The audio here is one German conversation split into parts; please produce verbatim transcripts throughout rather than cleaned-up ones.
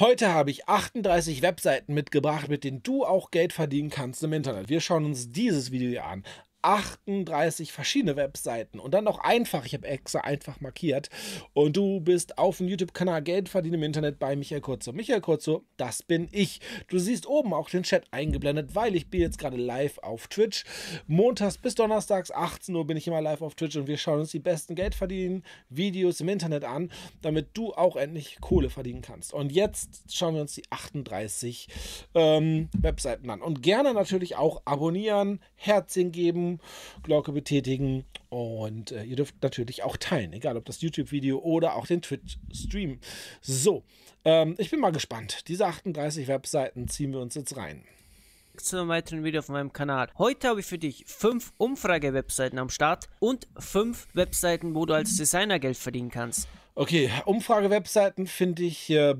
Heute habe ich achtunddreißig Webseiten mitgebracht, mit denen du auch Geld verdienen kannst im Internet. Wir schauen uns dieses Video an. achtunddreißig verschiedene Webseiten und dann noch einfach, ich habe extra einfach markiert, und du bist auf dem YouTube-Kanal Geld verdienen im Internet bei Michael Kotzur. Michael Kotzur, das bin ich. Du siehst oben auch den Chat eingeblendet, weil ich bin jetzt gerade live auf Twitch. Montags bis Donnerstags achtzehn Uhr bin ich immer live auf Twitch und wir schauen uns die besten Geldverdienen-Videos im Internet an, damit du auch endlich Kohle verdienen kannst. Und jetzt schauen wir uns die achtunddreißig ähm, Webseiten an und gerne natürlich auch abonnieren, Herzchen geben, Glocke betätigen und äh, ihr dürft natürlich auch teilen, egal ob das YouTube-Video oder auch den Twitch-Stream. So, ähm, ich bin mal gespannt. Diese achtunddreißig Webseiten ziehen wir uns jetzt rein. Zu einem weiteren Video auf meinem Kanal. Heute habe ich für dich fünf Umfrage-Webseiten am Start und fünf Webseiten, wo du als Designer Geld verdienen kannst. Okay, Umfrage-Webseiten finde ich äh,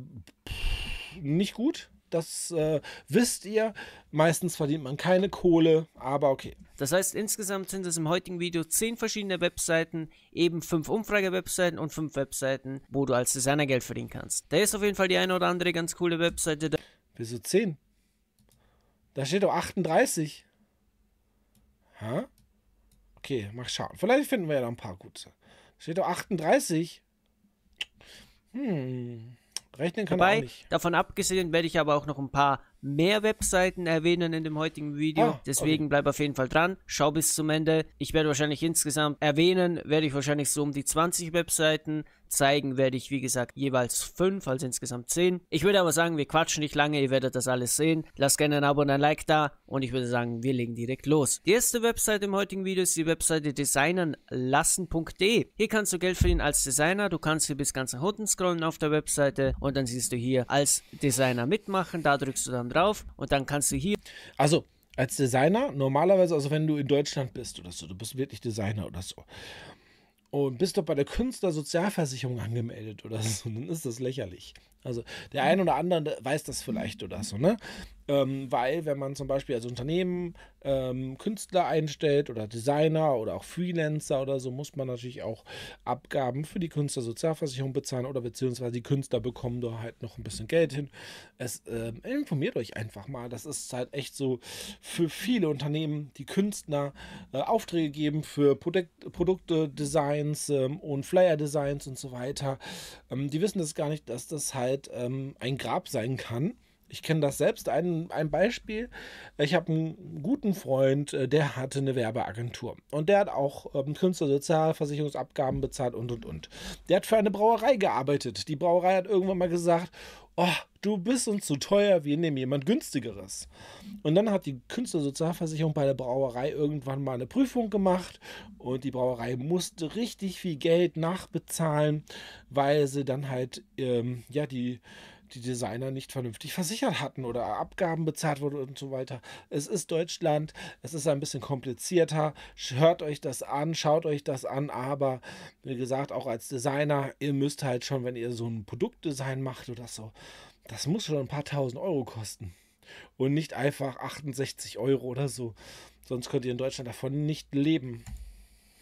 nicht gut. Das äh, wisst ihr. Meistens verdient man keine Kohle, aber okay. Das heißt, insgesamt sind es im heutigen Video zehn verschiedene Webseiten, eben fünf Umfrage-Webseiten und fünf Webseiten, wo du als Designer Geld verdienen kannst. Da ist auf jeden Fall die eine oder andere ganz coole Webseite. Wieso zehn? Da steht doch achtunddreißig. Hä? Okay, mal schauen. Vielleicht finden wir ja noch ein paar gute. Da steht doch achtunddreißig. Hm... Rechnen kann man auch nicht. Davon abgesehen werde ich aber auch noch ein paar mehr Webseiten erwähnen in dem heutigen Video. Ah, Deswegen okay. bleib auf jeden Fall dran. Schau bis zum Ende. Ich werde wahrscheinlich insgesamt erwähnen, werde ich wahrscheinlich so um die zwanzig Webseiten. Zeigen werde ich, wie gesagt, jeweils fünf, also insgesamt zehn. Ich würde aber sagen, wir quatschen nicht lange, ihr werdet das alles sehen. Lasst gerne ein Abo und ein Like da und ich würde sagen, wir legen direkt los. Die erste Webseite im heutigen Video ist die Webseite designen lassen punkt de. Hier kannst du Geld verdienen als Designer. Du kannst hier bis ganz nach unten scrollen auf der Webseite und dann siehst du hier als Designer mitmachen. Da drückst du dann drauf und dann kannst du hier... Also, als Designer, normalerweise, also wenn du in Deutschland bist oder so, du bist wirklich Designer oder so, und bist doch bei der Künstlersozialversicherung angemeldet oder so, dann ist das lächerlich. Also der eine oder andere weiß das vielleicht oder so, ne? Ähm, weil wenn man zum Beispiel als Unternehmen ähm, Künstler einstellt oder Designer oder auch Freelancer oder so, muss man natürlich auch Abgaben für die Künstlersozialversicherung bezahlen oder beziehungsweise die Künstler bekommen da halt noch ein bisschen Geld hin. Es ähm, informiert euch einfach mal, das ist halt echt so für viele Unternehmen, die Künstler äh, Aufträge geben für Produkt, Produkte, Designs ähm, und Flyer-Designs und so weiter. Ähm, die wissen das gar nicht, dass das halt ein Grab sein kann. Ich kenne das selbst, ein, ein Beispiel. Ich habe einen guten Freund, der hatte eine Werbeagentur und der hat auch ähm, Künstlersozialversicherungsabgaben bezahlt und und und. Der hat für eine Brauerei gearbeitet. Die Brauerei hat irgendwann mal gesagt, oh, du bist uns zu teuer, wir nehmen jemand Günstigeres. Und dann hat die Künstlersozialversicherung bei der Brauerei irgendwann mal eine Prüfung gemacht und die Brauerei musste richtig viel Geld nachbezahlen, weil sie dann halt ähm, ja die die Designer nicht vernünftig versichert hatten oder Abgaben bezahlt wurden und so weiter. Es ist Deutschland, es ist ein bisschen komplizierter. Hört euch das an, schaut euch das an, aber wie gesagt, auch als Designer, ihr müsst halt schon, wenn ihr so ein Produktdesign macht oder so, das muss schon ein paar tausend Euro kosten und nicht einfach achtundsechzig Euro oder so. Sonst könnt ihr in Deutschland davon nicht leben.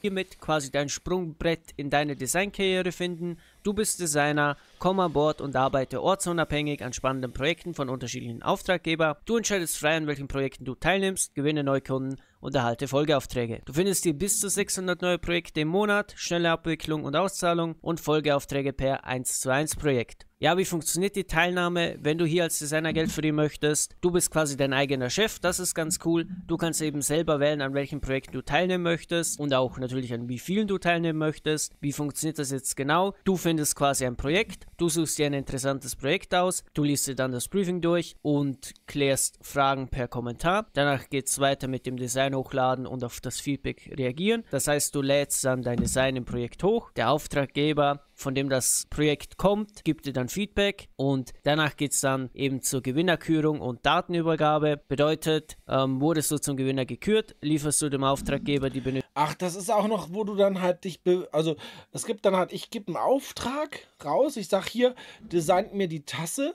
Hiermit quasi dein Sprungbrett in deine Designkarriere finden. Du bist Designer, komm an Bord und arbeite ortsunabhängig an spannenden Projekten von unterschiedlichen Auftraggebern. Du entscheidest frei, an welchen Projekten du teilnimmst, gewinne Neukunden und erhalte Folgeaufträge. Du findest hier bis zu sechshundert neue Projekte im Monat, schnelle Abwicklung und Auszahlung und Folgeaufträge per eins zu eins Projekt. Ja, wie funktioniert die Teilnahme, wenn du hier als Designer Geld verdienen möchtest? Du bist quasi dein eigener Chef, das ist ganz cool. Du kannst eben selber wählen, an welchen Projekten du teilnehmen möchtest und auch natürlich an wie vielen du teilnehmen möchtest. Wie funktioniert das jetzt genau? Du findest quasi ein Projekt, du suchst dir ein interessantes Projekt aus, du liest dir dann das Briefing durch und klärst Fragen per Kommentar. Danach geht es weiter mit dem Design hochladen und auf das Feedback reagieren. Das heißt, du lädst dann dein Design im Projekt hoch, der Auftraggeber, von dem das Projekt kommt, gibt dir dann Feedback und danach geht es dann eben zur Gewinnerkürung und Datenübergabe. Bedeutet, ähm, wurdest du zum Gewinner gekürt, lieferst du dem Auftraggeber die Benötigung. Ach, das ist auch noch, wo du dann halt dich, also es gibt dann halt, ich gebe einen Auftrag raus, ich sage hier, designt mir die Tasse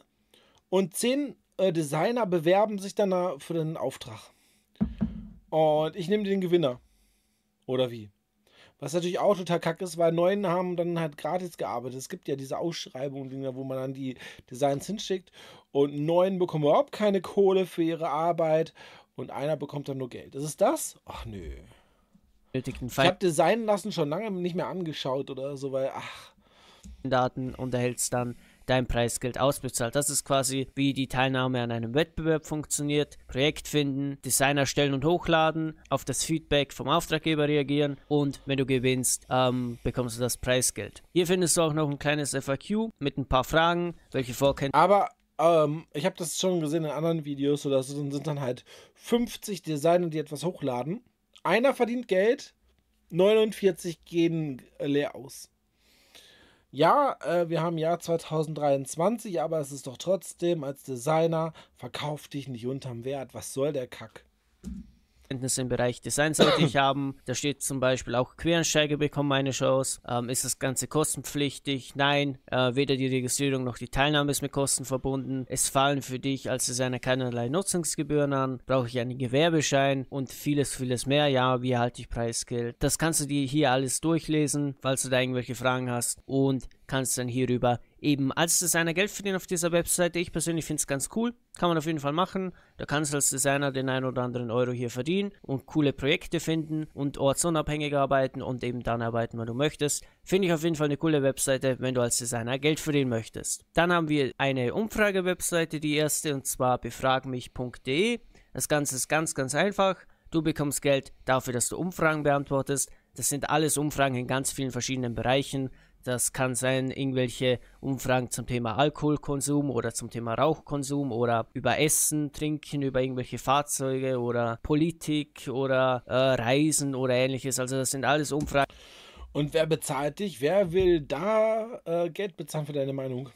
und zehn äh, Designer bewerben sich dann für den Auftrag. Und ich nehme den Gewinner. Oder wie? Was natürlich auch total kacke ist, weil neun haben dann halt gratis gearbeitet. Es gibt ja diese Ausschreibungen, wo man dann die Designs hinschickt und neun bekommen überhaupt keine Kohle für ihre Arbeit und einer bekommt dann nur Geld. Ist es das? Ach nö. Ich habe Design lassen schon lange nicht mehr angeschaut oder so, weil ach. Daten unterhältst dann dein Preisgeld ausbezahlt. Das ist quasi, wie die Teilnahme an einem Wettbewerb funktioniert. Projekt finden, Design erstellen und hochladen, auf das Feedback vom Auftraggeber reagieren und wenn du gewinnst, ähm, bekommst du das Preisgeld. Hier findest du auch noch ein kleines F A Q mit ein paar Fragen, welche Vorkenntnisse... Aber ähm, ich habe das schon gesehen in anderen Videos, oder so, sind dann halt fünfzig Designer, die etwas hochladen. Einer verdient Geld, neunundvierzig gehen leer aus. Ja, äh, wir haben Jahr zweitausenddreiundzwanzig, aber es ist doch trotzdem, als Designer, verkauf dich nicht unterm Wert. Was soll der Kack? Kenntnisse im Bereich Design sollte ich haben. Da steht zum Beispiel auch Quereinsteiger bekommen eine Chance. Ähm, ist das Ganze kostenpflichtig? Nein, äh, weder die Registrierung noch die Teilnahme ist mit Kosten verbunden. Es fallen für dich als Designer keinerlei Nutzungsgebühren an. Brauche ich einen Gewerbeschein und vieles, vieles mehr. Ja, wie erhalte ich Preisgeld? Das kannst du dir hier alles durchlesen, falls du da irgendwelche Fragen hast und kannst dann hierüber eben als Designer Geld verdienen auf dieser Webseite. Ich persönlich finde es ganz cool. Kann man auf jeden Fall machen. Da kannst du als Designer den einen oder anderen Euro hier verdienen und coole Projekte finden und ortsunabhängig arbeiten und eben dann arbeiten, wenn du möchtest. Finde ich auf jeden Fall eine coole Webseite, wenn du als Designer Geld verdienen möchtest. Dann haben wir eine Umfrage-Webseite, die erste, und zwar befragmich punkt de. Das Ganze ist ganz, ganz einfach. Du bekommst Geld dafür, dass du Umfragen beantwortest. Das sind alles Umfragen in ganz vielen verschiedenen Bereichen. Das kann sein, irgendwelche Umfragen zum Thema Alkoholkonsum oder zum Thema Rauchkonsum oder über Essen, Trinken, über irgendwelche Fahrzeuge oder Politik oder äh, Reisen oder ähnliches. Also das sind alles Umfragen. Und wer bezahlt dich? Wer will da äh, Geld bezahlen für deine Meinung?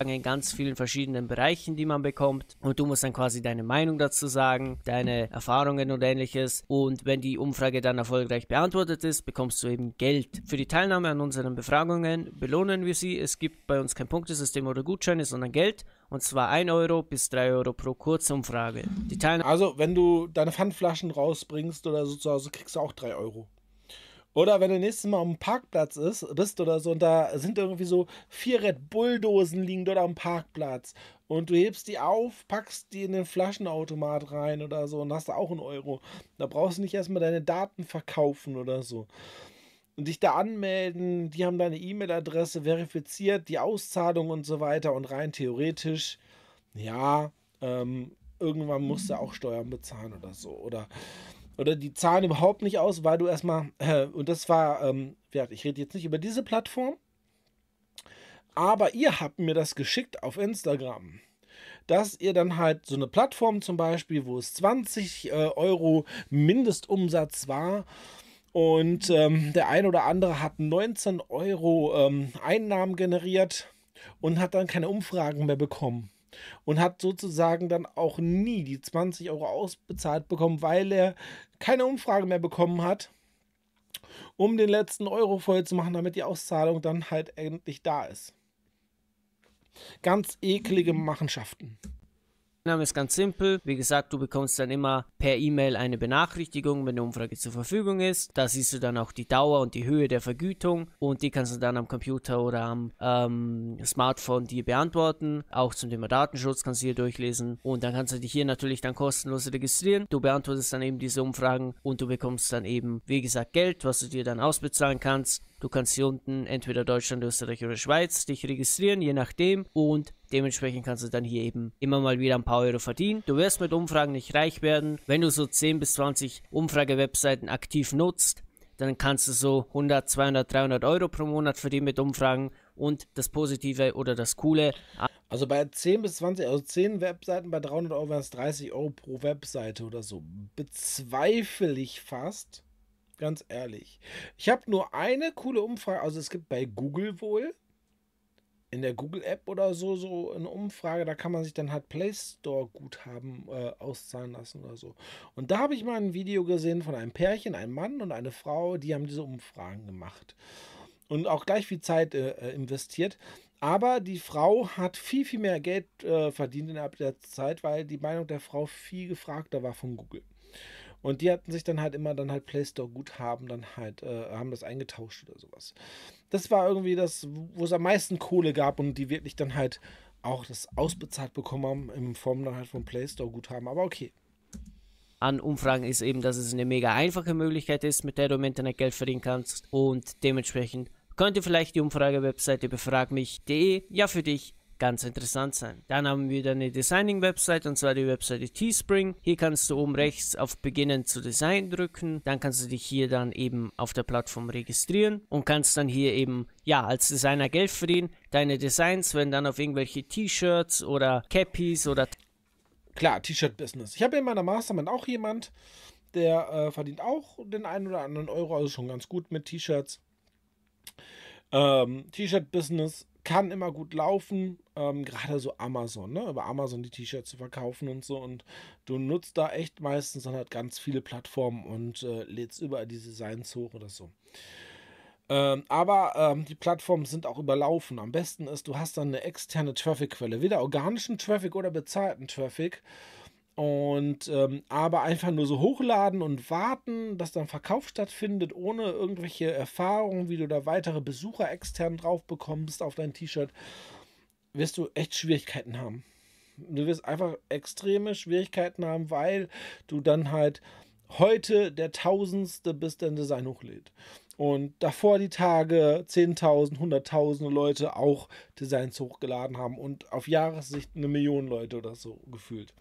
In ganz vielen verschiedenen Bereichen, die man bekommt, und du musst dann quasi deine Meinung dazu sagen, deine Erfahrungen und ähnliches, und wenn die Umfrage dann erfolgreich beantwortet ist, bekommst du eben Geld. Für die Teilnahme an unseren Befragungen belohnen wir sie. Es gibt bei uns kein Punktesystem oder Gutscheine, sondern Geld, und zwar ein Euro bis drei Euro pro Kurzumfrage. Die Teilnahme, also wenn du deine Pfandflaschen rausbringst oder so zu Hause, kriegst du auch drei Euro. Oder wenn du nächstes Mal am Parkplatz ist, bist oder so, und da sind irgendwie so vier Red Bull-Dosen liegen dort am Parkplatz und du hebst die auf, packst die in den Flaschenautomat rein oder so und hast da auch einen Euro. Da brauchst du nicht erstmal deine Daten verkaufen oder so. Und dich da anmelden, die haben deine E-Mail-Adresse verifiziert, die Auszahlung und so weiter, und rein theoretisch, ja, ähm, irgendwann musst du auch Steuern bezahlen oder so, oder... Oder die zahlen überhaupt nicht aus, weil du erstmal, äh, und das war, ähm, ich rede jetzt nicht über diese Plattform, aber ihr habt mir das geschickt auf Instagram, dass ihr dann halt so eine Plattform zum Beispiel, wo es zwanzig äh, Euro Mindestumsatz war und ähm, der ein oder andere hat neunzehn Euro ähm, Einnahmen generiert und hat dann keine Umfragen mehr bekommen. Und hat sozusagen dann auch nie die zwanzig Euro ausbezahlt bekommen, weil er keine Umfrage mehr bekommen hat, um den letzten Euro voll zu machen, damit die Auszahlung dann halt endlich da ist. Ganz eklige Machenschaften. Der Name ist ganz simpel. Wie gesagt, du bekommst dann immer per E-Mail eine Benachrichtigung, wenn eine Umfrage zur Verfügung ist. Da siehst du dann auch die Dauer und die Höhe der Vergütung, und die kannst du dann am Computer oder am ähm, Smartphone dir beantworten. Auch zum Thema Datenschutz kannst du hier durchlesen, und dann kannst du dich hier natürlich dann kostenlos registrieren. Du beantwortest dann eben diese Umfragen und du bekommst dann eben, wie gesagt, Geld, was du dir dann ausbezahlen kannst. Du kannst hier unten entweder Deutschland, Österreich oder Schweiz dich registrieren, je nachdem, und dementsprechend kannst du dann hier eben immer mal wieder ein paar Euro verdienen. Du wirst mit Umfragen nicht reich werden. Wenn du so zehn bis zwanzig Umfrage-Webseiten aktiv nutzt, dann kannst du so hundert, zweihundert, dreihundert Euro pro Monat verdienen mit Umfragen, und das Positive oder das Coole... Also bei zehn bis zwanzig, also zehn Webseiten bei dreihundert Euro wären es dreißig Euro pro Webseite oder so. Bezweifle ich fast... Ganz ehrlich. Ich habe nur eine coole Umfrage, also es gibt bei Google wohl, in der Google-App oder so, so eine Umfrage, da kann man sich dann halt Play Store-Guthaben äh, auszahlen lassen oder so. Und da habe ich mal ein Video gesehen von einem Pärchen, einem Mann und eine Frau, die haben diese Umfragen gemacht. Und auch gleich viel Zeit äh, investiert. Aber die Frau hat viel, viel mehr Geld äh, verdient innerhalb der Zeit, weil die Meinung der Frau viel gefragter war von Google. Und die hatten sich dann halt immer dann halt Play Store Guthaben dann halt, äh, haben das eingetauscht oder sowas. Das war irgendwie das, wo es am meisten Kohle gab und die wirklich dann halt auch das ausbezahlt bekommen haben in Form dann halt von Play Store Guthaben, aber okay. An Umfragen ist eben, dass es eine mega einfache Möglichkeit ist, mit der du im Internet Geld verdienen kannst und dementsprechend könnte vielleicht die Umfrage-Webseite befragmich punkt de ja für dich ganz interessant sein. Dann haben wir dann eine Designing-Website, und zwar die Webseite Teespring. Hier kannst du oben rechts auf Beginnen zu Design drücken. Dann kannst du dich hier dann eben auf der Plattform registrieren und kannst dann hier eben, ja, als Designer Geld verdienen. Deine Designs werden dann auf irgendwelche T-Shirts oder Cappies oder... Klar, T-Shirt-Business. Ich habe in meiner Mastermind auch jemand, der äh, verdient auch den einen oder anderen Euro, also schon ganz gut mit T-Shirts. Ähm, T-Shirt-Business kann immer gut laufen, ähm, gerade so Amazon, ne? Über Amazon die T-Shirts zu verkaufen und so, und du nutzt da echt meistens dann halt ganz viele Plattformen und äh, lädst überall diese Designs hoch oder so. Ähm, aber ähm, die Plattformen sind auch überlaufen. Am besten ist, du hast dann eine externe Traffic-Quelle, weder organischen Traffic oder bezahlten Traffic. Und ähm, aber einfach nur so hochladen und warten, dass dann Verkauf stattfindet, ohne irgendwelche Erfahrungen, wie du da weitere Besucher extern drauf bekommst auf dein T-Shirt, wirst du echt Schwierigkeiten haben. Du wirst einfach extreme Schwierigkeiten haben, weil du dann halt heute der Tausendste bist, der ein Design hochlädt. Und davor die Tage zehntausend, hunderttausende Leute auch Designs hochgeladen haben und auf Jahressicht eine Million Leute oder so gefühlt.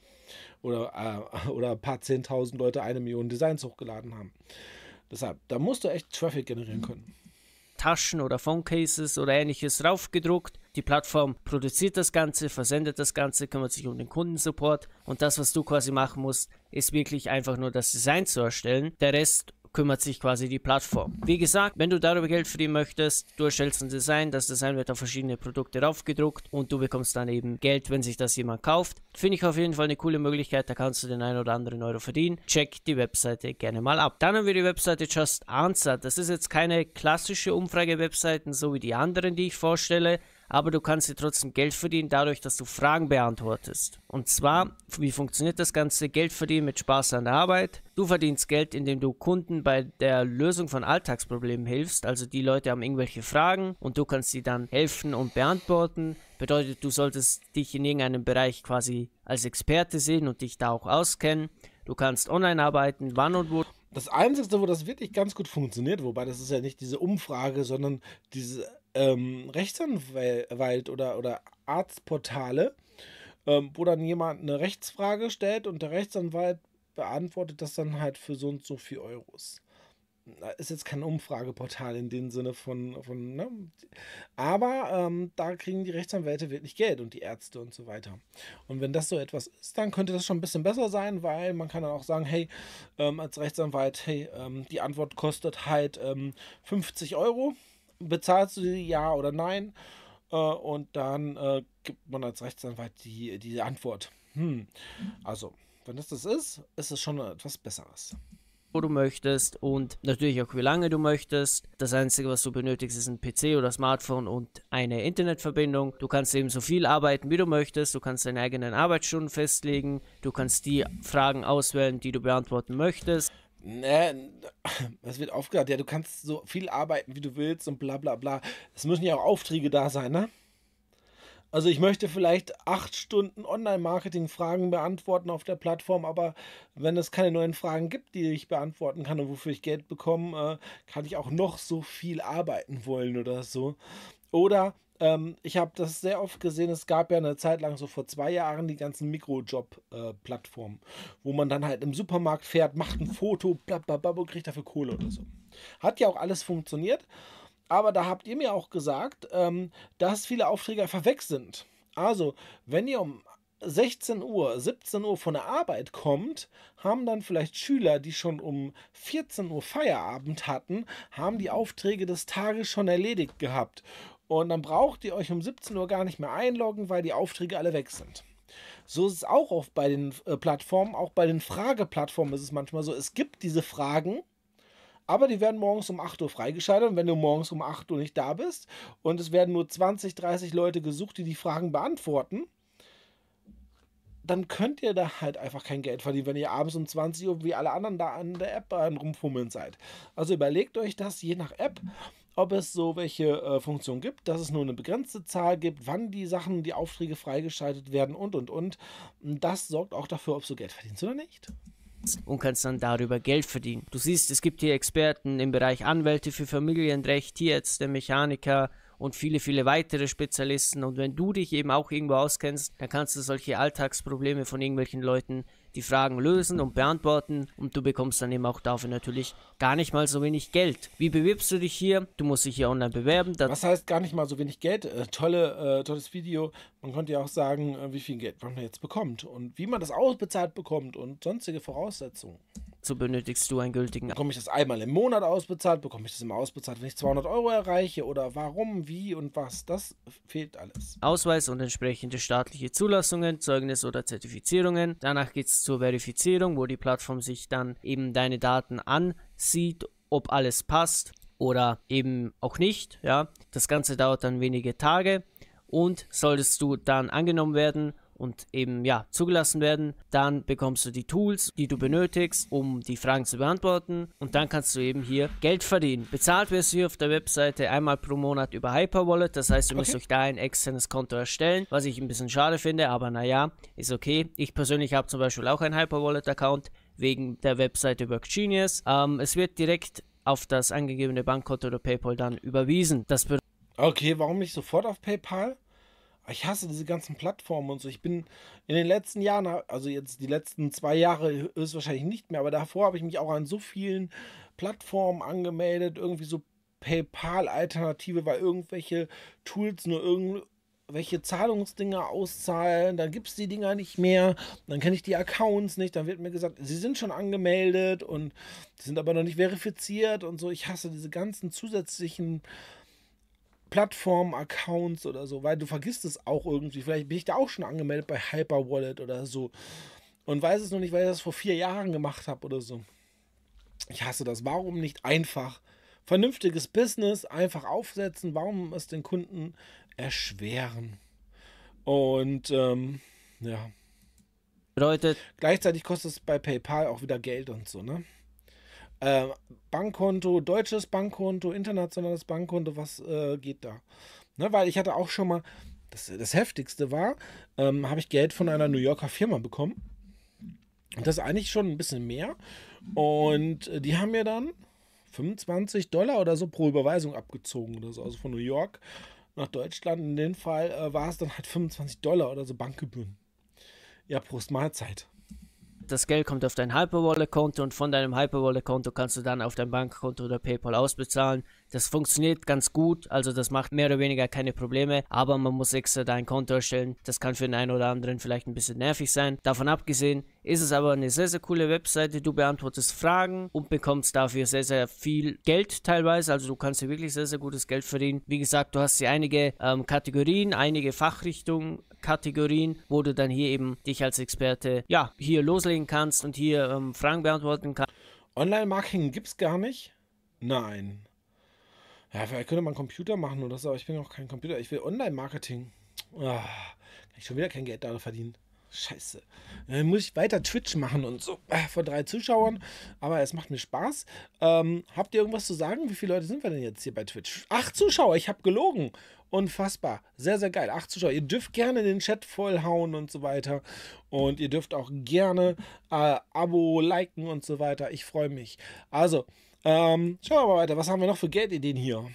Oder, äh, oder ein paar zehntausend Leute eine Million Designs hochgeladen haben. Deshalb, da musst du echt Traffic generieren können. Taschen oder Phone-Cases oder ähnliches raufgedruckt. Die Plattform produziert das Ganze, versendet das Ganze, kümmert sich um den Kundensupport. Und das, was du quasi machen musst, ist wirklich einfach nur das Design zu erstellen. Der Rest kümmert sich quasi die Plattform. Wie gesagt, wenn du darüber Geld verdienen möchtest, du erstellst ein Design, das Design wird auf verschiedene Produkte raufgedruckt und du bekommst dann eben Geld, wenn sich das jemand kauft. Finde ich auf jeden Fall eine coole Möglichkeit, da kannst du den einen oder anderen Euro verdienen. Check die Webseite gerne mal ab. Dann haben wir die Webseite Just Answer. Das ist jetzt keine klassische Umfrage-Webseiten, so wie die anderen, die ich vorstelle, aber du kannst dir trotzdem Geld verdienen, dadurch, dass du Fragen beantwortest. Und zwar, wie funktioniert das Ganze? Geld verdienen mit Spaß an der Arbeit. Du verdienst Geld, indem du Kunden bei der Lösung von Alltagsproblemen hilfst. Also die Leute haben irgendwelche Fragen und du kannst sie dann helfen und beantworten. Bedeutet, du solltest dich in irgendeinem Bereich quasi als Experte sehen und dich da auch auskennen. Du kannst online arbeiten, wann und wo. Das Einzige, wo das wirklich ganz gut funktioniert, wobei das ist ja nicht diese Umfrage, sondern diese ähm, Rechtsanwalt oder, oder Arztportale, ähm, wo dann jemand eine Rechtsfrage stellt und der Rechtsanwalt beantwortet das dann halt für so und so viel Euros. Da ist jetzt kein Umfrageportal in dem Sinne von, von ne? Aber ähm, da kriegen die Rechtsanwälte wirklich Geld und die Ärzte und so weiter. Und wenn das so etwas ist, dann könnte das schon ein bisschen besser sein, weil man kann dann auch sagen, hey, ähm, als Rechtsanwalt, hey, ähm, die Antwort kostet halt ähm, fünfzig Euro, bezahlst du die, ja oder nein? Äh, und dann äh, gibt man als Rechtsanwalt die, die Antwort. Hm. Also, wenn das das ist, ist es schon etwas Besseres. Wo du möchtest und natürlich auch wie lange du möchtest. Das Einzige, was du benötigst, ist ein P C oder Smartphone und eine Internetverbindung. Du kannst eben so viel arbeiten, wie du möchtest. Du kannst deine eigenen Arbeitsstunden festlegen. Du kannst die Fragen auswählen, die du beantworten möchtest. Ne, das wird aufgehört. Ja, du kannst so viel arbeiten, wie du willst und bla bla bla. Es müssen ja auch Aufträge da sein, ne? Also ich möchte vielleicht acht Stunden Online-Marketing-Fragen beantworten auf der Plattform, aber wenn es keine neuen Fragen gibt, die ich beantworten kann und wofür ich Geld bekomme, äh, kann ich auch noch so viel arbeiten wollen oder so. Oder ähm, ich habe das sehr oft gesehen, es gab ja eine Zeit lang, so vor zwei Jahren, die ganzen Mikrojob-Plattformen, wo man dann halt im Supermarkt fährt, macht ein Foto, blablabla und kriegt dafür Kohle oder so. Hat ja auch alles funktioniert. Aber da habt ihr mir auch gesagt, ähm, dass viele Aufträge einfach weg sind. Also, wenn ihr um sechzehn Uhr, siebzehn Uhr von der Arbeit kommt, haben dann vielleicht Schüler, die schon um vierzehn Uhr Feierabend hatten, haben die Aufträge des Tages schon erledigt gehabt. Und dann braucht ihr euch um siebzehn Uhr gar nicht mehr einloggen, weil die Aufträge alle weg sind. So ist es auch oft bei den äh, Plattformen, auch bei den Frageplattformen ist es manchmal so, es gibt diese Fragen, aber die werden morgens um acht Uhr freigeschaltet und wenn du morgens um acht Uhr nicht da bist und es werden nur zwanzig, dreißig Leute gesucht, die die Fragen beantworten, dann könnt ihr da halt einfach kein Geld verdienen, wenn ihr abends um zwanzig Uhr wie alle anderen da an der App rumfummeln seid. Also überlegt euch das je nach App, ob es so welche äh, Funktion gibt, dass es nur eine begrenzte Zahl gibt, wann die Sachen, die Aufträge freigeschaltet werden und, und, und. Das sorgt auch dafür, ob du Geld verdienst oder nicht. Und kannst dann darüber Geld verdienen. Du siehst, es gibt hier Experten im Bereich Anwälte für Familienrecht, Tierärzte, Mechaniker und viele, viele weitere Spezialisten. Und wenn du dich eben auch irgendwo auskennst, dann kannst du solche Alltagsprobleme von irgendwelchen Leuten, die Fragen lösen und beantworten. Und du bekommst dann eben auch dafür natürlich gar nicht mal so wenig Geld. Wie bewirbst du dich hier? Du musst dich hier online bewerben. Was heißt gar nicht mal so wenig Geld? Äh, tolle, äh, tolles Video. Man könnte ja auch sagen, äh, wie viel Geld man jetzt bekommt und wie man das ausbezahlt bekommt und sonstige Voraussetzungen. So benötigst du einen gültigen... Bekomme ich das einmal im Monat ausbezahlt? Bekomme ich das immer ausbezahlt, wenn ich zweihundert Euro erreiche? Oder warum, wie und was? Das fehlt alles. Ausweis und entsprechende staatliche Zulassungen, Zeugnis oder Zertifizierungen. Danach geht es zur Verifizierung, wo die Plattform sich dann eben deine Daten ansieht, ob alles passt oder eben auch nicht. Ja, das Ganze dauert dann wenige Tage und solltest du dann angenommen werden und eben ja zugelassen werden, dann bekommst du die Tools, die du benötigst, um die Fragen zu beantworten, und dann kannst du eben hier Geld verdienen. Bezahlt wirst du hier auf der Webseite einmal pro Monat über Hyperwallet, das heißt, ihr müsst okay. euch da ein externes Konto erstellen, was ich ein bisschen schade finde, aber naja, ist okay. Ich persönlich habe zum Beispiel auch einen Hyperwallet-Account wegen der Webseite WorkGenius. Ähm, es wird direkt auf das angegebene Bankkonto oder PayPal dann überwiesen. Das okay, warum nicht sofort auf PayPal? Ich hasse diese ganzen Plattformen und so. Ich bin in den letzten Jahren, also jetzt die letzten zwei Jahre ist wahrscheinlich nicht mehr, aber davor habe ich mich auch an so vielen Plattformen angemeldet, irgendwie so PayPal-Alternative, weil irgendwelche Tools nur irgendwelche Zahlungsdinger auszahlen, dann gibt es die Dinger nicht mehr, dann kenne ich die Accounts nicht, dann wird mir gesagt, sie sind schon angemeldet und sind aber noch nicht verifiziert und so. Ich hasse diese ganzen zusätzlichen Plattformen, Accounts oder so, weil du vergisst es auch irgendwie. Vielleicht bin ich da auch schon angemeldet bei Hyperwallet oder so und weiß es noch nicht, weil ich das vor vier Jahren gemacht habe oder so. Ich hasse das. Warum nicht einfach vernünftiges Business einfach aufsetzen? Warum es den Kunden erschweren? Und ähm, ja. Bedeutet. Gleichzeitig kostet es bei PayPal auch wieder Geld und so, ne? Bankkonto, deutsches Bankkonto, internationales Bankkonto, was äh, geht da? Ne, weil ich hatte auch schon mal, das, das Heftigste war, ähm, habe ich Geld von einer New Yorker Firma bekommen. Und das ist eigentlich schon ein bisschen mehr. Und äh, die haben mir dann fünfundzwanzig Dollar oder so pro Überweisung abgezogen oder so. Also von New York nach Deutschland. In dem Fall äh, war es dann halt fünfundzwanzig Dollar oder so Bankgebühren. Ja, Prost Mahlzeit. Das Geld kommt auf dein Hyperwallet-Konto und von deinem Hyperwallet-Konto kannst du dann auf dein Bankkonto oder PayPal ausbezahlen. Das funktioniert ganz gut, also das macht mehr oder weniger keine Probleme, aber man muss extra dein Konto erstellen. Das kann für den einen oder anderen vielleicht ein bisschen nervig sein. Davon abgesehen ist es aber eine sehr, sehr coole Webseite. Du beantwortest Fragen und bekommst dafür sehr, sehr viel Geld teilweise. Also du kannst hier wirklich sehr, sehr gutes Geld verdienen. Wie gesagt, du hast hier einige ähm, Kategorien, einige Fachrichtungen, Kategorien, wo du dann hier eben dich als Experte, ja, hier loslegen kannst und hier ähm, Fragen beantworten kannst. Online-Marketing gibt es gar nicht? Nein. Ja, vielleicht könnte man Computer machen oder so, aber ich bin auch kein Computer. Ich will Online-Marketing. Oh, kann ich schon wieder kein Geld daran verdienen. Scheiße. Dann muss ich weiter Twitch machen und so. Vor drei Zuschauern. Aber es macht mir Spaß. Ähm, habt ihr irgendwas zu sagen? Wie viele Leute sind wir denn jetzt hier bei Twitch? Acht Zuschauer, ich habe gelogen. Unfassbar. Sehr, sehr geil. Acht Zuschauer. Ihr dürft gerne den Chat vollhauen und so weiter. Und ihr dürft auch gerne äh, Abo liken und so weiter. Ich freue mich. Also, ähm, schauen wir mal weiter. Was haben wir noch für Geldideen hier?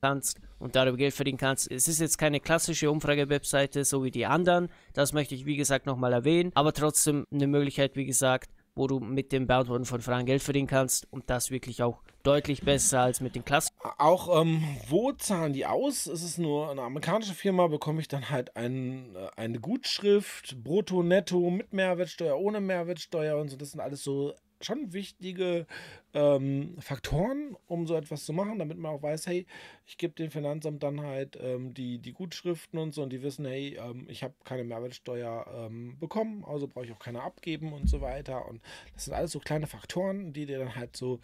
Kannst und darüber Geld verdienen kannst. Es ist jetzt keine klassische Umfrage-Webseite, so wie die anderen. Das möchte ich, wie gesagt, nochmal erwähnen. Aber trotzdem eine Möglichkeit, wie gesagt, wo du mit dem Beantworten von Fragen Geld verdienen kannst und das wirklich auch deutlich besser als mit den Klassen. Auch ähm, wo zahlen die aus? Ist es nur eine amerikanische Firma, bekomme ich dann halt ein, eine Gutschrift, brutto, netto, mit Mehrwertsteuer, ohne Mehrwertsteuer und so. Das sind alles so schon wichtige ähm, Faktoren, um so etwas zu machen, damit man auch weiß, hey, ich gebe dem Finanzamt dann halt ähm, die, die Gutschriften und so und die wissen, hey, ähm, ich habe keine Mehrwertsteuer ähm, bekommen, also brauche ich auch keine abgeben und so weiter. Und das sind alles so kleine Faktoren, die dir dann halt so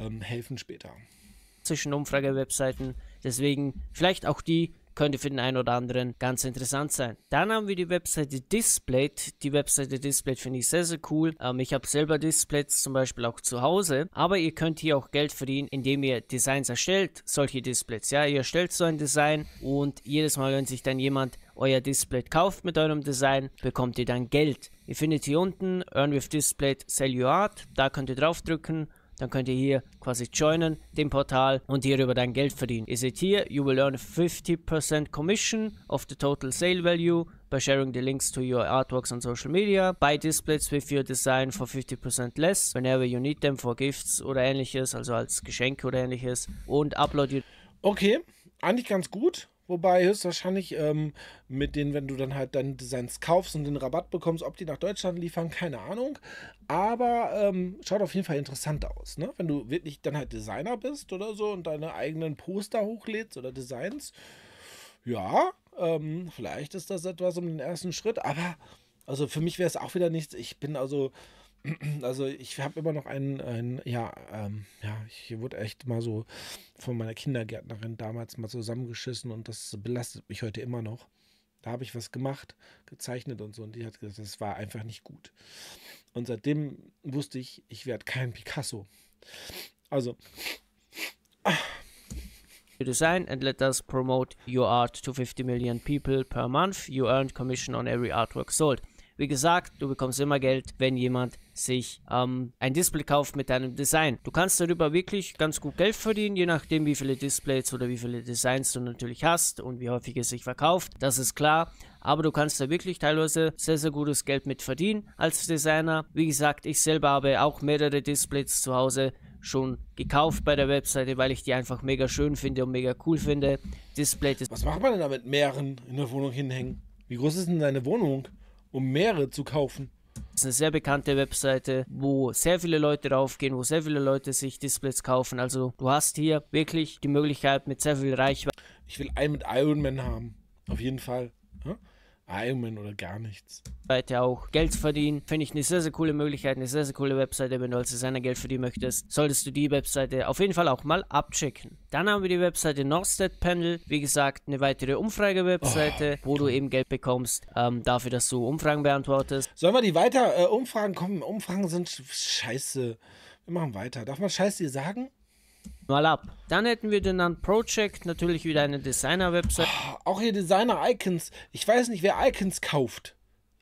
ähm, helfen später. Zwischen Umfrage-Webseiten, deswegen vielleicht auch die, könnte für den einen oder anderen ganz interessant sein. Dann haben wir die Webseite Displate. Die Webseite Displate finde ich sehr, sehr cool. Ähm, ich habe selber Displates zum Beispiel auch zu Hause, aber ihr könnt hier auch Geld verdienen, indem ihr Designs erstellt, solche Displates. Ja, ihr erstellt so ein Design und jedes Mal, wenn sich dann jemand euer Display kauft mit eurem Design, bekommt ihr dann Geld. Ihr findet hier unten Earn with Display Sell Your Art, da könnt ihr draufdrücken. Dann könnt ihr hier quasi joinen, dem Portal, und hier über dein Geld verdienen. Ihr seht hier, you will earn fifty percent commission of the total sale value by sharing the links to your artworks on social media. Buy displays with your design for fifty percent less whenever you need them for gifts oder ähnliches, also als Geschenke oder ähnliches. Und upload your... Okay, eigentlich ganz gut. Wobei höchstwahrscheinlich ähm, mit denen, wenn du dann halt deine Designs kaufst und den Rabatt bekommst, ob die nach Deutschland liefern, keine Ahnung. Aber ähm, schaut auf jeden Fall interessant aus, ne? Wenn du wirklich dann halt Designer bist oder so und deine eigenen Poster hochlädst oder Designs. Ja, ähm, vielleicht ist das etwas um den ersten Schritt, aber also für mich wäre es auch wieder nichts. Ich bin also... Also ich habe immer noch einen, einen ja, ähm, ja, ich wurde echt mal so von meiner Kindergärtnerin damals mal zusammengeschissen und das belastet mich heute immer noch. Da habe ich was gemacht, gezeichnet und so und die hat gesagt, das war einfach nicht gut. Und seitdem wusste ich, ich werde kein Picasso. Also... Ach. Design and let us promote your art to fifty million people per month. You earn commission on every artwork sold. Wie gesagt, du bekommst immer Geld, wenn jemand sich ähm, ein Display kauft mit deinem Design. Du kannst darüber wirklich ganz gut Geld verdienen, je nachdem wie viele Displays oder wie viele Designs du natürlich hast und wie häufig es sich verkauft, das ist klar. Aber du kannst da wirklich teilweise sehr, sehr gutes Geld mit verdienen als Designer. Wie gesagt, ich selber habe auch mehrere Displays zu Hause schon gekauft bei der Webseite, weil ich die einfach mega schön finde und mega cool finde. Displays. Was macht man denn da mit mehreren in der Wohnung hinhängen? Wie groß ist denn deine Wohnung, um mehrere zu kaufen? Das ist eine sehr bekannte Webseite, wo sehr viele Leute draufgehen, wo sehr viele Leute sich Displays kaufen. Also du hast hier wirklich die Möglichkeit mit sehr viel Reichweite. Ich will einen mit Iron Man haben, auf jeden Fall. Hm? Iron Man oder gar nichts. Weiter auch Geld verdienen. Finde ich eine sehr, sehr coole Möglichkeit, eine sehr, sehr coole Webseite. Wenn du als Designer Geld verdienen möchtest, solltest du die Webseite auf jeden Fall auch mal abchecken. Dann haben wir die Webseite Nordstat Panel. Wie gesagt, eine weitere Umfrage-Webseite, oh, wo du eben Geld bekommst, ähm, dafür, dass du Umfragen beantwortest. Sollen wir die weiter äh, Umfragen kommen? Umfragen sind scheiße. Wir machen weiter. Darf man Scheiße hier sagen? Mal ab. Dann hätten wir den denamProject, natürlich wieder eine Designer-Website. Auch hier Designer-Icons. Ich weiß nicht, wer Icons kauft.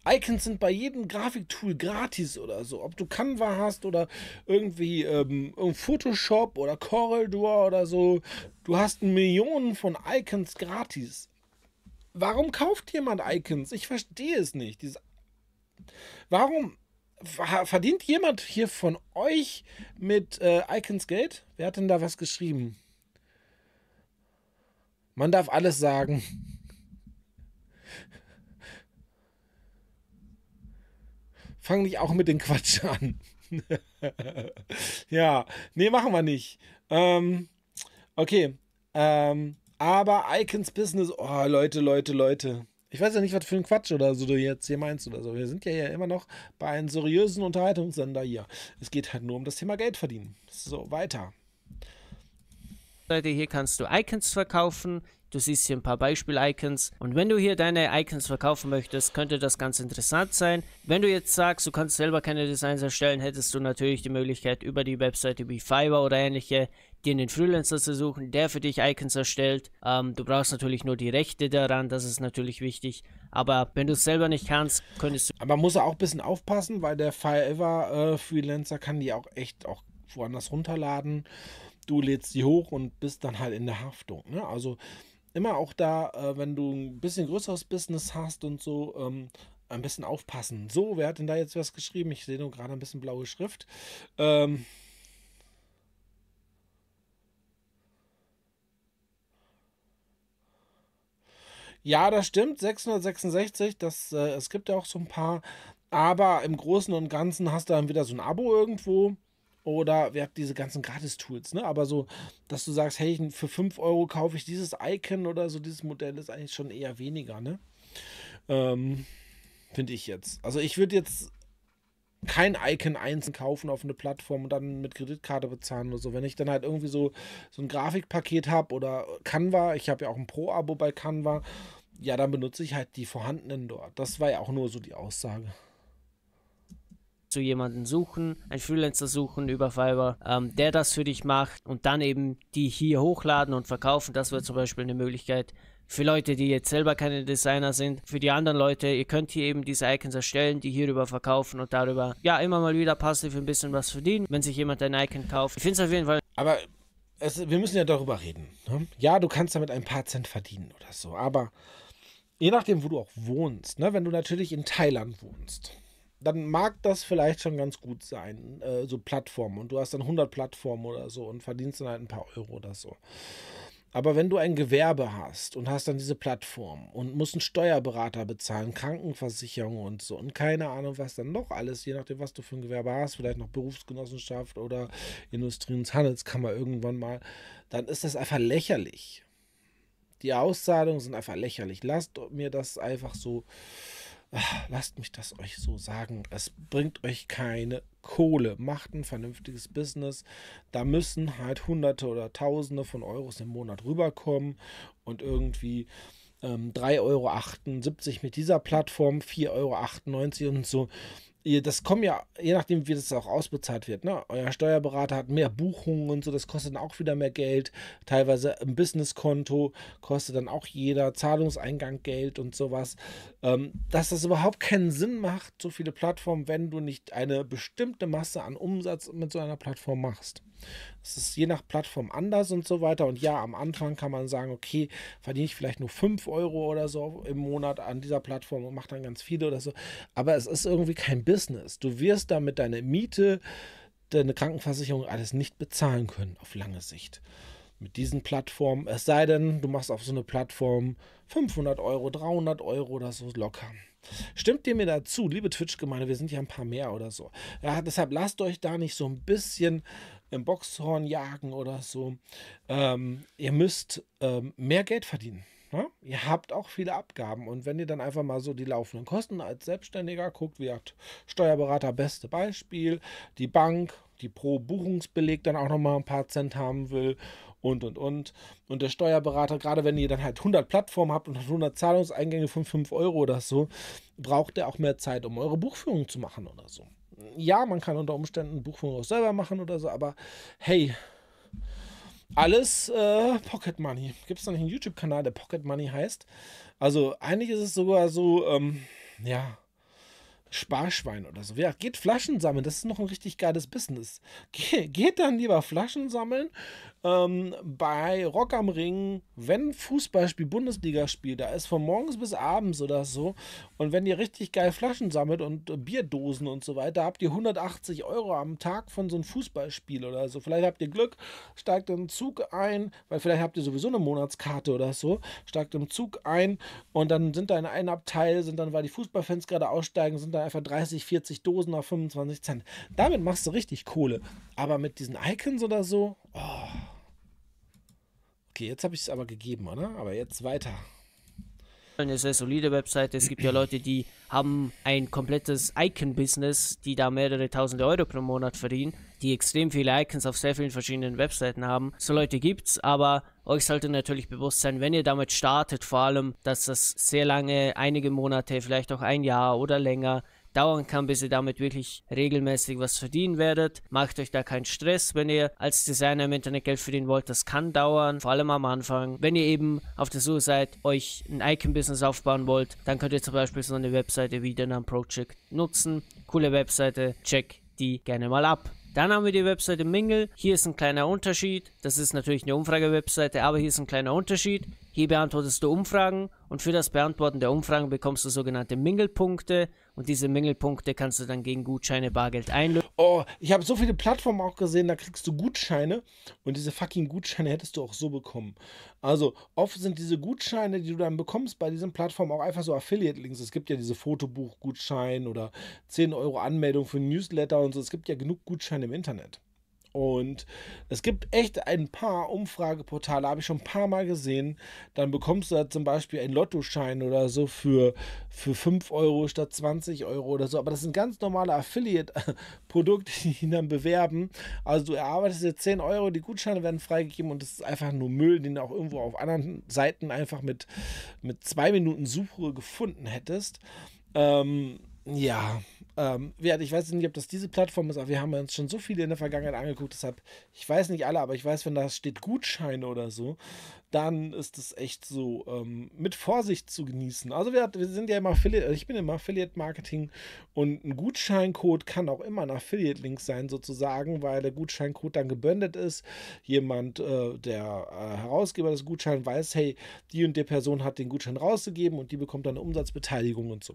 Icons sind bei jedem Grafiktool gratis oder so. Ob du Canva hast oder irgendwie ähm, Photoshop oder CorelDRAW oder so. Du hast Millionen von Icons gratis. Warum kauft jemand Icons? Ich verstehe es nicht. Diese Warum... Verdient jemand hier von euch mit äh, Icons Geld? Wer hat denn da was geschrieben? Man darf alles sagen. Fang nicht auch mit den Quatsch an. Ja, nee, machen wir nicht. Ähm, okay, ähm, aber Icons Business, oh Leute, Leute, Leute. Ich weiß ja nicht, was für ein Quatsch oder so du jetzt hier meinst oder so. Wir sind ja immer noch bei einem seriösen Unterhaltungssender hier. Es geht halt nur um das Thema Geld verdienen. So, weiter. Leute, hier kannst du Icons verkaufen. Du siehst hier ein paar Beispiel-Icons. Und wenn du hier deine Icons verkaufen möchtest, könnte das ganz interessant sein. Wenn du jetzt sagst, du kannst selber keine Designs erstellen, hättest du natürlich die Möglichkeit, über die Webseite wie Fiverr oder ähnliche, dir einen Freelancer zu suchen, der für dich Icons erstellt. Ähm, du brauchst natürlich nur die Rechte daran, das ist natürlich wichtig. Aber wenn du es selber nicht kannst, könntest du... Aber man muss auch ein bisschen aufpassen, weil der Fiverr-Freelancer äh, kann die auch echt auch woanders runterladen. Du lädst die hoch und bist dann halt in der Haftung, ne? Also immer auch da, äh, wenn du ein bisschen größeres Business hast und so, ähm, ein bisschen aufpassen. So, wer hat denn da jetzt was geschrieben? Ich sehe nur gerade ein bisschen blaue Schrift. Ähm... Ja, das stimmt, sechshundertsechsundsechzig, das, äh, es gibt ja auch so ein paar, aber im Großen und Ganzen hast du dann wieder so ein Abo irgendwo oder wir haben diese ganzen Gratis-Tools, ne? Aber so, dass du sagst, hey, für fünf Euro kaufe ich dieses Icon oder so, dieses Modell ist eigentlich schon eher weniger, ne? Ähm, finde ich jetzt. Also ich würde jetzt kein Icon einzeln kaufen auf eine Plattform und dann mit Kreditkarte bezahlen oder so. Wenn ich dann halt irgendwie so, so ein Grafikpaket habe oder Canva, ich habe ja auch ein Pro-Abo bei Canva, ja, dann benutze ich halt die vorhandenen dort. Das war ja auch nur so die Aussage. Zu jemanden suchen, einen Freelancer suchen über Fiverr, ähm, der das für dich macht und dann eben die hier hochladen und verkaufen. Das wäre zum Beispiel eine Möglichkeit für Leute, die jetzt selber keine Designer sind. Für die anderen Leute, ihr könnt hier eben diese Icons erstellen, die hierüber verkaufen und darüber ja immer mal wieder passiv ein bisschen was verdienen, wenn sich jemand ein Icon kauft. Ich finde es auf jeden Fall... Aber es, wir müssen ja darüber reden. Ne? Ja, du kannst damit ein paar Cent verdienen oder so, aber je nachdem, wo du auch wohnst, ne? Wenn du natürlich in Thailand wohnst, dann mag das vielleicht schon ganz gut sein, äh, so Plattformen. Und du hast dann hundert Plattformen oder so und verdienst dann halt ein paar Euro oder so. Aber wenn du ein Gewerbe hast und hast dann diese Plattform und musst einen Steuerberater bezahlen, Krankenversicherung und so und keine Ahnung, was dann noch alles, je nachdem, was du für ein Gewerbe hast, vielleicht noch Berufsgenossenschaft oder Industrie- und Handelskammer irgendwann mal, dann ist das einfach lächerlich. Die Auszahlungen sind einfach lächerlich. Lasst mir das einfach so... Ach, lasst mich das euch so sagen, es bringt euch keine Kohle, macht ein vernünftiges Business, da müssen halt Hunderte oder Tausende von Euros im Monat rüberkommen und irgendwie ähm, drei Euro achtundsiebzig mit dieser Plattform, vier Euro achtundneunzig und so, das kommen ja, je nachdem wie das auch ausbezahlt wird, ne? Euer Steuerberater hat mehr Buchungen und so, das kostet dann auch wieder mehr Geld, teilweise im Businesskonto kostet dann auch jeder Zahlungseingang Geld und sowas, ähm, dass das überhaupt keinen Sinn macht, so viele Plattformen, wenn du nicht eine bestimmte Masse an Umsatz mit so einer Plattform machst. Das ist je nach Plattform anders und so weiter und ja, am Anfang kann man sagen, okay, verdiene ich vielleicht nur fünf Euro oder so im Monat an dieser Plattform und mache dann ganz viele oder so, aber es ist irgendwie kein Business. Du wirst damit deine Miete, deine Krankenversicherung, alles nicht bezahlen können auf lange Sicht. Mit diesen Plattformen, es sei denn, du machst auf so eine Plattform fünfhundert Euro, dreihundert Euro oder so locker. Stimmt ihr mir dazu, liebe Twitch-Gemeinde, wir sind ja ein paar mehr oder so. Ja, deshalb lasst euch da nicht so ein bisschen im Boxhorn jagen oder so. Ähm, ihr müsst ähm, mehr Geld verdienen. Ne? Ihr habt auch viele Abgaben und wenn ihr dann einfach mal so die laufenden Kosten als Selbstständiger guckt, wie gesagt, Steuerberater, beste Beispiel, die Bank, die pro Buchungsbeleg dann auch nochmal ein paar Cent haben will und, und, und. Und der Steuerberater, gerade wenn ihr dann halt hundert Plattformen habt und hundert Zahlungseingänge von fünf Euro oder so, braucht ihr auch mehr Zeit, um eure Buchführung zu machen oder so. Ja, man kann unter Umständen Buchführung auch selber machen oder so, aber hey, alles äh, Pocket Money. Gibt es noch nicht einen YouTube-Kanal, der Pocket Money heißt? Also eigentlich ist es sogar so, ähm, ja, Sparschwein oder so. Ja, geht Flaschen sammeln, das ist noch ein richtig geiles Business. Ge geht dann lieber Flaschen sammeln ähm, bei Rock am Ring, wenn Fußballspiel, Bundesligaspiel, da ist von morgens bis abends oder so. Und wenn ihr richtig geil Flaschen sammelt und äh, Bierdosen und so weiter, habt ihr hundertachtzig Euro am Tag von so einem Fußballspiel oder so. Vielleicht habt ihr Glück, steigt im Zug ein, weil vielleicht habt ihr sowieso eine Monatskarte oder so, steigt im Zug ein und dann sind da in einem Abteil, sind dann, weil die Fußballfans gerade aussteigen, sind da einfach dreißig, vierzig Dosen auf fünfundzwanzig Cent. Damit machst du richtig Kohle. Aber mit diesen Icons oder so, oh. Okay, jetzt habe ich es aber gegeben, oder? Aber jetzt weiter. Eine sehr solide Webseite. Es gibt ja Leute, die haben ein komplettes Icon-Business, die da mehrere tausende Euro pro Monat verdienen, die extrem viele Icons auf sehr vielen verschiedenen Webseiten haben. So Leute gibt's, aber euch sollte natürlich bewusst sein, wenn ihr damit startet, vor allem, dass das sehr lange, einige Monate, vielleicht auch ein Jahr oder länger dauern kann, bis ihr damit wirklich regelmäßig was verdienen werdet. Macht euch da keinen Stress, wenn ihr als Designer im Internet Geld verdienen wollt. Das kann dauern, vor allem am Anfang. Wenn ihr eben auf der Suche seid, euch ein Icon-Business aufbauen wollt, dann könnt ihr zum Beispiel so eine Webseite wie denamProject nutzen. Coole Webseite, check die gerne mal ab. Dann haben wir die Webseite Mingle. Hier ist ein kleiner Unterschied. Das ist natürlich eine Umfrage-Webseite, aber hier ist ein kleiner Unterschied. Hier beantwortest du Umfragen und für das Beantworten der Umfragen bekommst du sogenannte Mingle-Punkte und diese Mingle-Punkte kannst du dann gegen Gutscheine, Bargeld einlösen. Oh, ich habe so viele Plattformen auch gesehen, da kriegst du Gutscheine und diese fucking Gutscheine hättest du auch so bekommen. Also oft sind diese Gutscheine, die du dann bekommst bei diesen Plattformen auch einfach so Affiliate-Links. Es gibt ja diese Fotobuch-Gutscheine oder zehn Euro Anmeldung für Newsletter und so. Es gibt ja genug Gutscheine im Internet. Und es gibt echt ein paar Umfrageportale, habe ich schon ein paar Mal gesehen. Dann bekommst du da zum Beispiel einen Lottoschein oder so für, für fünf Euro statt zwanzig Euro oder so. Aber das sind ganz normale Affiliate-Produkte, die ihn dann bewerben. Also du erarbeitest dir zehn Euro, die Gutscheine werden freigegeben und das ist einfach nur Müll, den du auch irgendwo auf anderen Seiten einfach mit, mit zwei Minuten Suche gefunden hättest. Ähm... Ja, ähm, ich weiß nicht, ob das diese Plattform ist, aber wir haben uns schon so viele in der Vergangenheit angeguckt, deshalb, ich weiß nicht alle, aber ich weiß, wenn da steht Gutscheine oder so, dann ist das echt so ähm, mit Vorsicht zu genießen. Also wir, wir sind ja immer Affiliate, ich bin immer Affiliate-Marketing und ein Gutscheincode kann auch immer ein Affiliate-Link sein sozusagen, weil der Gutscheincode dann gebündelt ist. Jemand, äh, der äh, Herausgeber des Gutscheins weiß, hey, die und die Person hat den Gutschein rausgegeben und die bekommt dann eine Umsatzbeteiligung und so.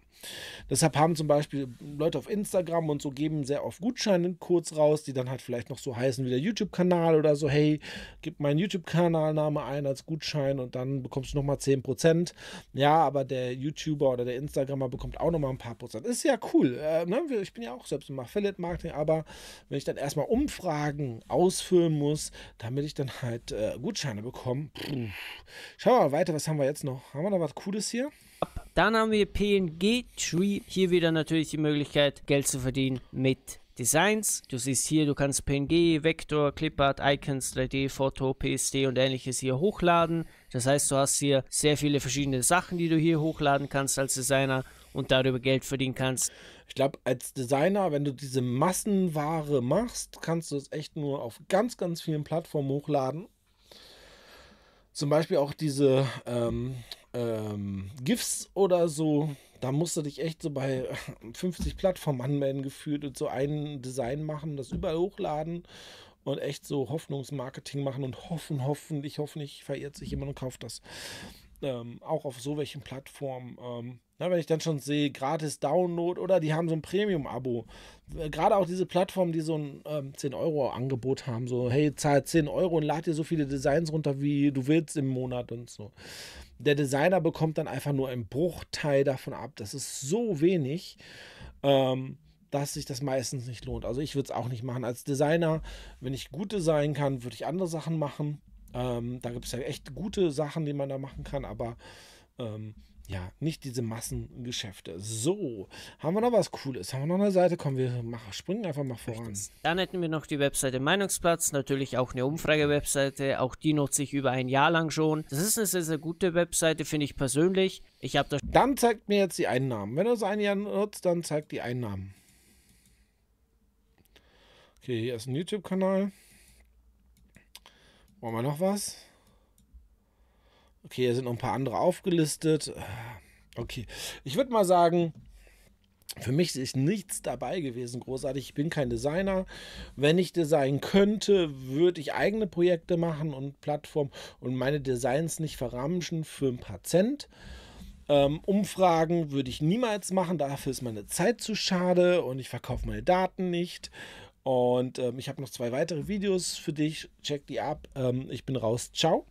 Deshalb haben zum Beispiel Leute auf Instagram und so geben sehr oft Gutscheincodes raus, die dann halt vielleicht noch so heißen wie der YouTube-Kanal oder so, hey, gib meinen YouTube-Kanalname ein als Gutschein und dann bekommst du nochmal zehn Prozent. Ja, aber der YouTuber oder der Instagrammer bekommt auch nochmal ein paar Prozent. Ist ja cool. Äh, ne? Ich bin ja auch selbst im Affiliate-Marketing, aber wenn ich dann erstmal Umfragen ausfüllen muss, damit ich dann halt äh, Gutscheine bekomme. Pff. Schauen wir mal weiter, was haben wir jetzt noch? Haben wir noch was Cooles hier? Dann haben wir P N G Tree. Hier wieder natürlich die Möglichkeit, Geld zu verdienen mit Designs. Du siehst hier, du kannst P N G, Vektor, Clipart, Icons, drei D, Foto, P S D und ähnliches hier hochladen. Das heißt, du hast hier sehr viele verschiedene Sachen, die du hier hochladen kannst als Designer und darüber Geld verdienen kannst. Ich glaube, als Designer, wenn du diese Massenware machst, kannst du es echt nur auf ganz, ganz vielen Plattformen hochladen. Zum Beispiel auch diese ähm, ähm, GIFs oder so. Da musst du dich echt so bei fünfzig Plattformen anmelden gefühlt und so ein Design machen, das überall hochladen und echt so Hoffnungsmarketing machen und hoffen, hoffen, ich hoffe nicht, verirrt sich jemand und kauft das. Ähm, auch auf so welchen Plattformen. Ähm, na, wenn ich dann schon sehe, gratis Download oder die haben so ein Premium-Abo. Gerade auch diese Plattformen, die so ein ähm, zehn Euro Angebot haben. So, hey, zahl zehn Euro und lad dir so viele Designs runter, wie du willst im Monat und so. Der Designer bekommt dann einfach nur einen Bruchteil davon ab. Das ist so wenig, ähm, dass sich das meistens nicht lohnt. Also ich würde es auch nicht machen. Als Designer, wenn ich gut designen kann, würde ich andere Sachen machen. Ähm, da gibt es ja echt gute Sachen, die man da machen kann, aber ähm, ja, nicht diese Massengeschäfte. So, haben wir noch was Cooles? Haben wir noch eine Seite? Komm, wir machen, springen einfach mal voran. Dann hätten wir noch die Webseite Meinungsplatz, natürlich auch eine Umfrage-Webseite, auch die nutze ich über ein Jahr lang schon. Das ist eine sehr, sehr gute Webseite, finde ich persönlich. Ich habe das. Dann zeigt mir jetzt die Einnahmen. Wenn du es ein Jahr nutzt, dann zeigt die Einnahmen. Okay, hier ist ein YouTube-Kanal. Wollen wir noch was? Okay, hier sind noch ein paar andere aufgelistet. Okay, ich würde mal sagen, für mich ist nichts dabei gewesen, großartig. Ich bin kein Designer. Wenn ich designen könnte, würde ich eigene Projekte machen und Plattformen und meine Designs nicht verramschen für ein paar Cent. Ähm, Umfragen würde ich niemals machen, dafür ist meine Zeit zu schade und ich verkaufe meine Daten nicht. Und ähm, ich habe noch zwei weitere Videos für dich. Check die ab. Ähm, ich bin raus. Ciao.